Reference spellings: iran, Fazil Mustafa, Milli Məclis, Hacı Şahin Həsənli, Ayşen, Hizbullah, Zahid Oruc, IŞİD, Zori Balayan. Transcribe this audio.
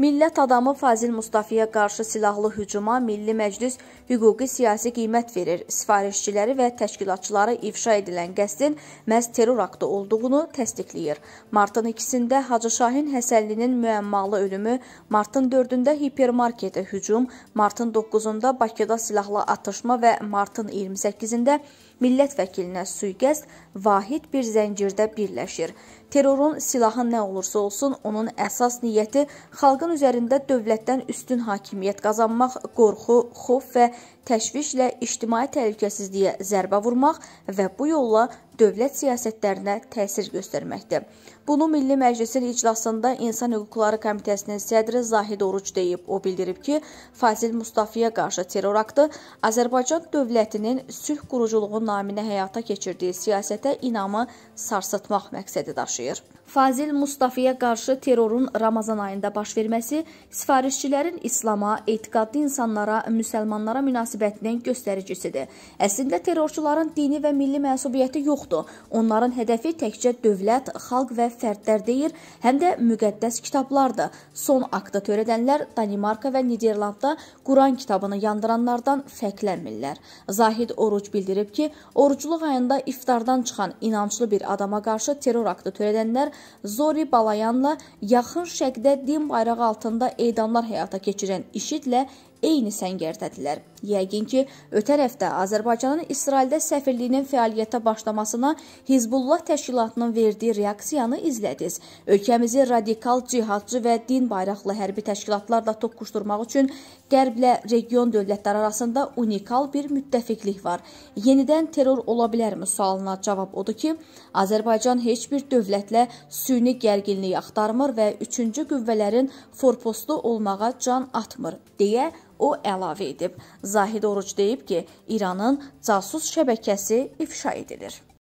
Millət adamı Fazil Mustafaya qarşı silahlı hücuma Milli Məclis hüquqi siyasi qiymət verir. Sifarişçiləri və təşkilatçıları ifşa edilən qəsdin məhz terror aktı olduğunu təsdiqləyir. Martın 2-də Hacı Şahin Həsənlinin müəmmalı ölümü, martın 4-də hipermarketə hücum, martın 9-da Bakıda silahlı atışma və martın 28-də millət vəkilinə sui-qəsd vahid bir zəncirdə birləşir. Terrorun silahı nə olursa olsun, onun əsas niyyəti xalqın üzərində dövlətdən üstün hakimiyyət qazanmaq, qorxu, xof və təşvişlə ictimai təhlükəsizliyə zərbə vurmaq və bu yolla dövlət siyasətlərinə təsir göstərməkdir. Bunu Milli Məclisin iclasında İnsan Hüquqları Komitəsinin sədri Zahid Oruc deyib. O bildirib ki, Fazil Mustafaya qarşı terror aktı Azərbaycan dövlətinin sülh quruculuğu naminə həyata keçirdiyi siyasətə inamı sarsıtmaq məqsədi daşıyır. Fazil Mustafaya qarşı terrorun Ramazan ayında baş verməsi sifarişçilərin İslama, etiqadlı insanlara, müsəlmanlara münasibətinin göstəricisidir. Əslində terrorçuların dini və milli mənsubiyyəti yoxdur. Onların hədəfi təkcə dövlət, xalq və fərdlər deyil, həm də müqəddəs kitablardır. Son aktı törədənlər Danimarka və Niderlandda Quran kitabını yandıranlardan fərqlənmirlər. Zahid Oruc bildirib ki, orucluq ayında iftardan çıxan inanclı bir adama qarşı terror aktı törədənlər Zori Balayanla Yaxın Şərqdə din bayrağı altında edamlar həyata keçirən IŞİD-lə eyni səngərdədilər. Yəqin ki, ötən həftə Azərbaycanın İsraildə səfirliyinin fəaliyyətə başlamasına Hizbullah təşkilatının verdiyi reaksiyanı izlədiniz. Ölkəmizi radikal, cihadçı və din bayraqlı hərbi təşkilatlarla toqquşdurmaq üçün Qərblə region dövlətləri arasında unikal bir müttəfiqlik var. Yenidən terror ola bilərmi sualına cavab odur ki, Azərbaycan heç bir dövlətlə süni gərginlik axtarmır və üçüncü qüvvələrin forpostlu olmağa can atmır, deyə o əlavə edib. Zahid Oruc deyib ki, İranın casus şəbəkəsi ifşa edilir.